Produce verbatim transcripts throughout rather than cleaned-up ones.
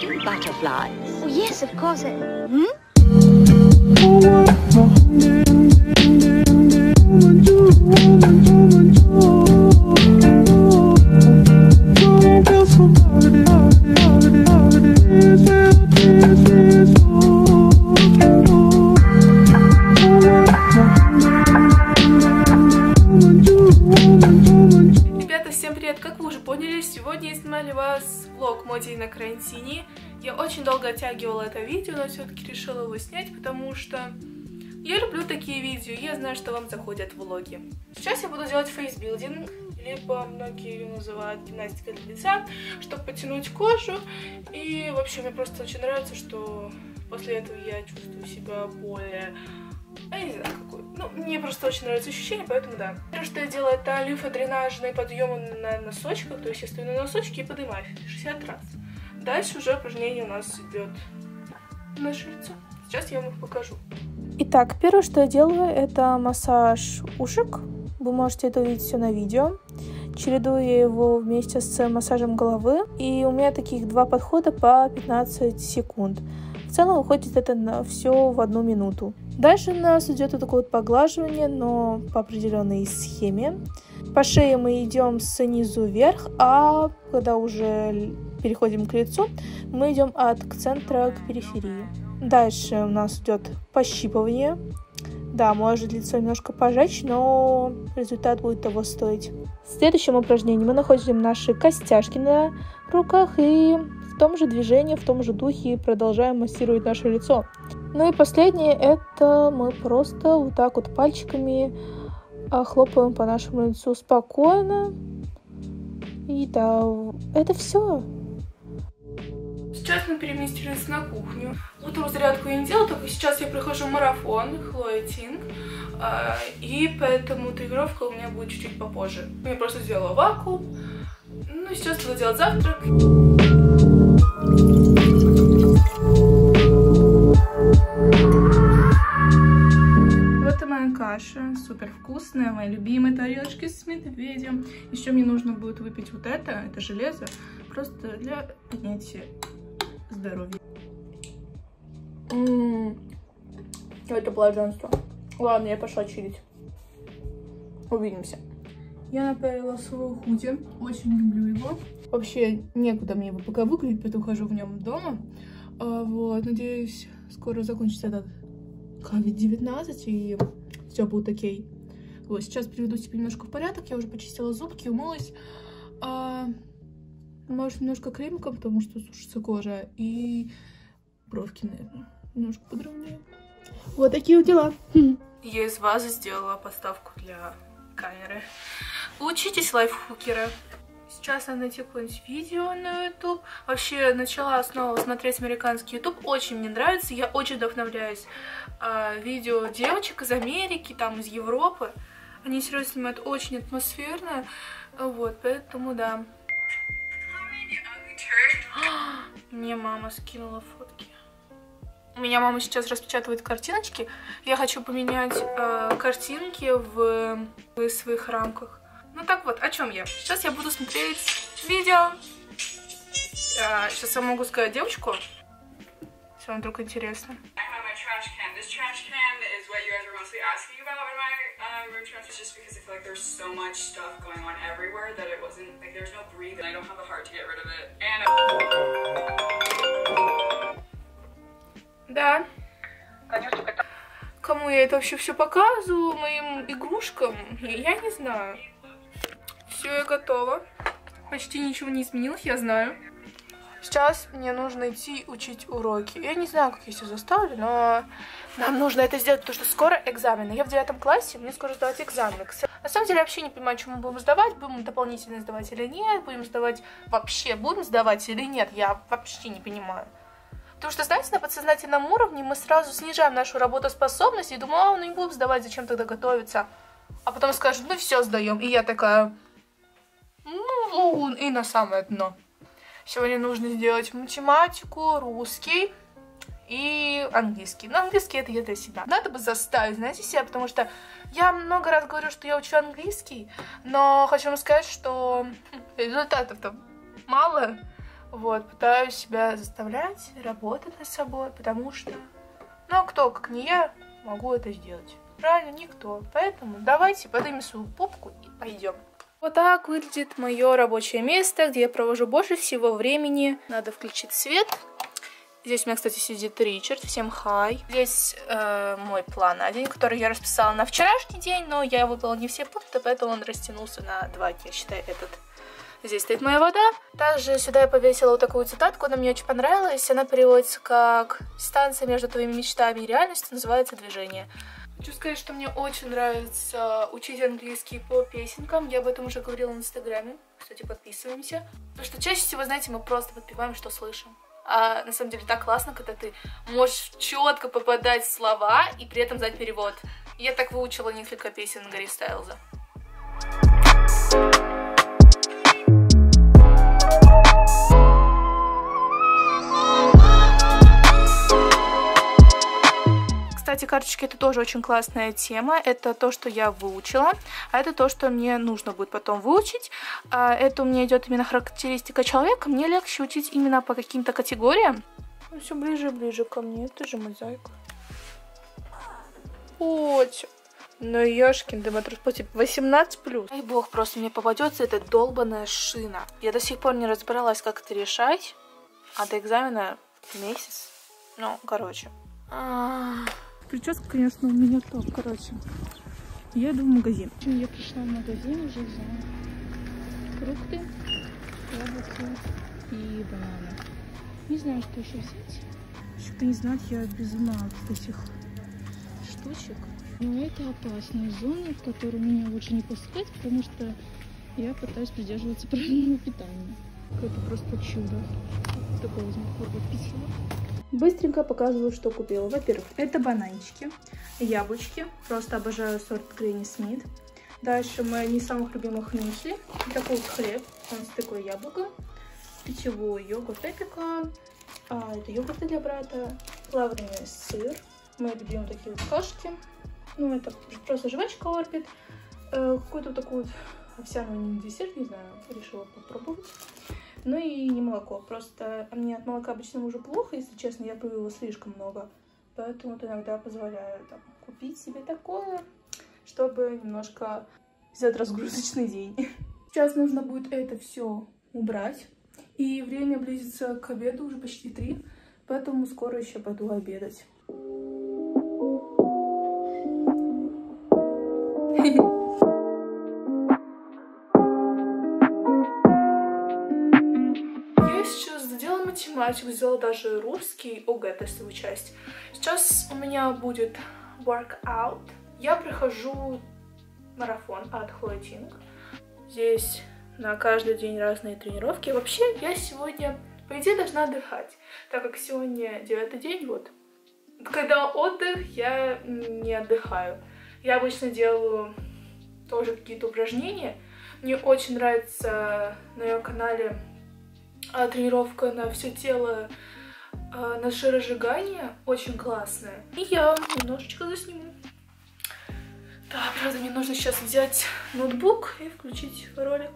do butterflies. Oh, yes, of course. Hmm? Ребята, всем привет! Как вы уже поняли, сегодня я снимаю вас влог «Мой день на карантине». Я очень долго оттягивала это видео, но все-таки решила его снять, потому что я люблю такие видео, я знаю, что вам заходят влоги. Сейчас я буду делать фейсбилдинг, либо многие ее называют гимнастикой для лица, чтобы потянуть кожу. И, в общем, мне просто очень нравится, что после этого я чувствую себя более... Я не знаю, какой. Ну, мне просто очень нравится ощущение, поэтому да. Первое, что я делаю, это лимфодренажные подъемы на носочках, то есть я стою на носочке и поднимаюсь шестьдесят раз. Дальше уже упражнение у нас идет на лицо. Сейчас я вам их покажу. Итак, первое, что я делаю, это массаж ушек. Вы можете это увидеть все на видео. Чередую я его вместе с массажем головы. И у меня таких два подхода по пятнадцать секунд. В целом уходит это на все в одну минуту. Дальше у нас идет вот такое вот поглаживание, но по определенной схеме. По шее мы идем снизу вверх, а когда уже переходим к лицу, мы идем от центра к периферии. Дальше у нас идет пощипывание. Да, может лицо немножко пожечь, но результат будет того стоить. В следующем упражнении мы находим наши костяшки на руках и в том же движении, в том же духе продолжаем массировать наше лицо. Ну и последнее, это мы просто вот так вот пальчиками хлопаем по нашему лицу спокойно. И да, это все. Сейчас мы переместились на кухню. Утром зарядку я не делала, только сейчас я прохожу марафон Хлоя Тинг. И поэтому тренировка у меня будет чуть-чуть попозже. Я просто сделала вакуум. Ну, сейчас буду делать завтрак. Вот и моя каша. Супер вкусная. Мои любимые тарелочки с медведем. Еще мне нужно будет выпить вот это. Это железо. Просто для поднятия здоровья. Ммм. Это блаженство. Ладно, я пошла чилить. Увидимся. Я напялила свой худи. Очень люблю его. Вообще, некуда мне его пока выглядеть, поэтому хожу в нем дома. А, вот, надеюсь, скоро закончится этот ковид девятнадцать, и все будет окей. Вот, сейчас приведу себя немножко в порядок. Я уже почистила зубки, умылась. А, может, немножко кремком, потому что сушится кожа. И бровки, наверное, немножко подровняю. Вот такие вот дела. Я из вазы сделала поставку для... камеры. Учитесь, лайфхукеры. Сейчас надо найти какое-нибудь видео на YouTube. Вообще, начала снова смотреть американский YouTube. Очень мне нравится. Я очень вдохновляюсь э, видео девочек из Америки, там, из Европы. Они серьезно снимают очень атмосферно. Вот, поэтому, да. Мне мама скинула фотки. У меня мама сейчас распечатывает картиночки. Я хочу поменять э, картинки в, в своих рамках. Ну так вот, о чем я? Сейчас я буду смотреть видео. Э, сейчас я могу сказать девочку. Если вам вдруг интересно. Да. Кому я это вообще все показываю? Моим игрушкам? Я не знаю. Все, я готова. Почти ничего не изменилось, я знаю. Сейчас мне нужно идти учить уроки. Я не знаю, как я себя заставлю, но нам нужно это сделать, потому что скоро экзамены. Я в девятом классе, мне скоро сдавать экзамены. На самом деле, я вообще не понимаю, чему мы будем сдавать. Будем дополнительно сдавать или нет? Будем сдавать вообще? Будем сдавать или нет? Я вообще не понимаю. Потому что, знаете, на подсознательном уровне мы сразу снижаем нашу работоспособность и думаю, а, ну не будем сдавать, зачем тогда готовиться. А потом скажут, ну все сдаем. И я такая, ну и на самое дно. Сегодня нужно сделать математику, русский и английский. Но английский это я для себя. Надо бы заставить, знаете, себя, потому что я много раз говорю, что я учу английский, но хочу вам сказать, что результатов-то мало. Вот, пытаюсь себя заставлять работать над собой, потому что, ну, кто, как не я, могу это сделать? Правильно, никто. Поэтому давайте поднимем свою попку и пойдем. Вот так выглядит мое рабочее место, где я провожу больше всего времени. Надо включить свет. Здесь у меня, кстати, сидит Ричард. Всем хай. Здесь э, мой план один, который я расписала на вчерашний день, но я выдала не все пункты, поэтому он растянулся на два, я считаю, этот. Здесь стоит моя вода. Также сюда я повесила вот такую цитатку, она мне очень понравилась. Она переводится как «Станция между твоими мечтами и реальностью называется движение». Хочу сказать, что мне очень нравится учить английский по песенкам. Я об этом уже говорила в Инстаграме. Кстати, подписываемся. Потому что чаще всего, знаете, мы просто подпеваем, что слышим. А на самом деле так классно, когда ты можешь четко попадать в слова и при этом знать перевод. Я так выучила несколько песен Гарри Стайлза. Кстати, карточки — это тоже очень классная тема. Это то, что я выучила, а это то, что мне нужно будет потом выучить. Это у меня идет именно характеристика человека. Мне легче учить именно по каким-то категориям. Ну, все ближе и ближе ко мне. Ты же мозаика. Хоть. Ну, ёшкин, да, восемнадцать плюс. Ай бог, просто мне попадется эта долбаная шина. Я до сих пор не разбиралась, как это решать. А до экзамена месяц. Ну, короче. Прическа, конечно, у меня топ, короче. Я иду в магазин. Я пришла в магазин, уже взяла фрукты, яблоки и бананы. Не знаю, что еще взять. Чтобы не знать, я без ума от этих штучек. Но это опасная зона, в которую меня лучше не пускать, потому что я пытаюсь придерживаться правильного питания. Какое-то просто чудо. Такое возьму, вот письмо. Быстренько показываю, что купила. Во-первых, это бананчики, яблочки. Просто обожаю сорт Грини Смит. Дальше мои не самых любимых мюсли. Такой вот хлеб. Он с такой яблоком. Питьевой йогурт Эпика. А, это йогурт для брата. Плавленый сыр. Мои любимые такие вот кашки. Ну, это просто жвачка Орбит. Э, Какую-то вот такую вот овсяную десерт, не знаю, решила попробовать. Ну и не молоко, просто мне от молока обычно уже плохо, если честно, я пью его слишком много. Поэтому вот иногда позволяю там купить себе такое, чтобы немножко взять разгрузочный день. Сейчас нужно будет это все убрать. И время близится к обеду, уже почти три, поэтому скоро еще пойду обедать. Математику, сделала даже русский, ОГЭ тестовую часть. Сейчас у меня будет workout. Я прохожу марафон от Хлоя Тинг. Здесь на каждый день разные тренировки. Вообще, я сегодня, по идее, должна отдыхать, так как сегодня девятый день, вот. Когда отдых, я не отдыхаю. Я обычно делаю тоже какие-то упражнения. Мне очень нравится на ее канале тренировка на все тело, на жиросжигание, очень классная. И я немножечко засниму. Да, правда, мне нужно сейчас взять ноутбук и включить ролик.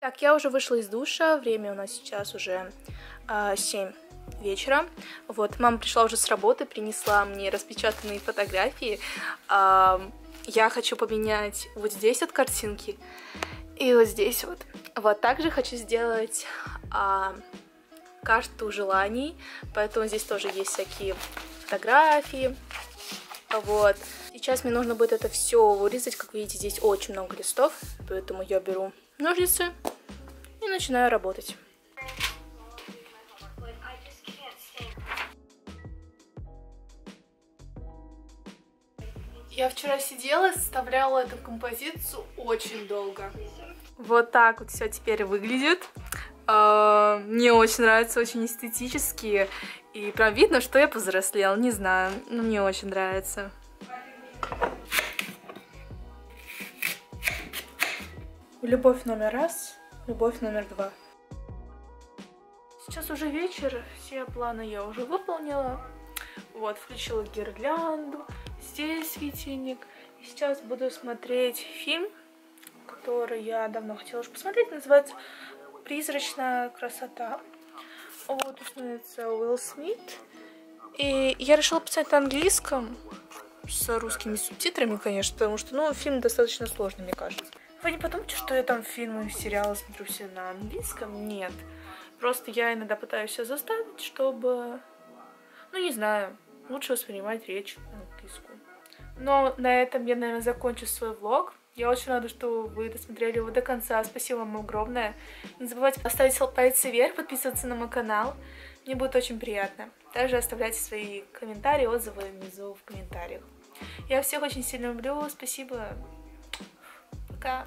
Так, я уже вышла из душа, время у нас сейчас уже э, семь вечера. Вот, мама пришла уже с работы, принесла мне распечатанные фотографии. Э, я хочу поменять вот здесь вот картинки и вот здесь вот. Вот также хочу сделать э, карту желаний, поэтому здесь тоже есть всякие фотографии. Вот. Сейчас мне нужно будет это все вырезать, как видите, здесь очень много листов, поэтому я беру ножницы и начинаю работать. Я вчера сидела и составляла эту композицию очень долго. Вот так вот все теперь выглядит. Мне очень нравится, очень эстетически. И прям видно, что я повзрослела. Не знаю, но мне очень нравится. Любовь номер раз, любовь номер два. Сейчас уже вечер, все планы я уже выполнила. Вот, включила гирлянду, здесь светильник. И сейчас буду смотреть фильм, который я давно хотела уже посмотреть. Называется «Призрачная красота». Вот, снимается Уилл Смит. И я решила писать на английском, с русскими субтитрами, конечно, потому что, ну, фильм достаточно сложный, мне кажется. Вы не подумайте, что я там фильмы и сериалы смотрю все на английском. Нет. Просто я иногда пытаюсь себя заставить, чтобы, ну, не знаю, лучше воспринимать речь на английском. Но на этом я, наверное, закончу свой влог. Я очень рада, что вы досмотрели его до конца. Спасибо вам огромное. Не забывайте поставить пальцы вверх, подписываться на мой канал. Мне будет очень приятно. Также оставляйте свои комментарии, отзывы внизу в комментариях. Я всех очень сильно люблю. Спасибо. Пока.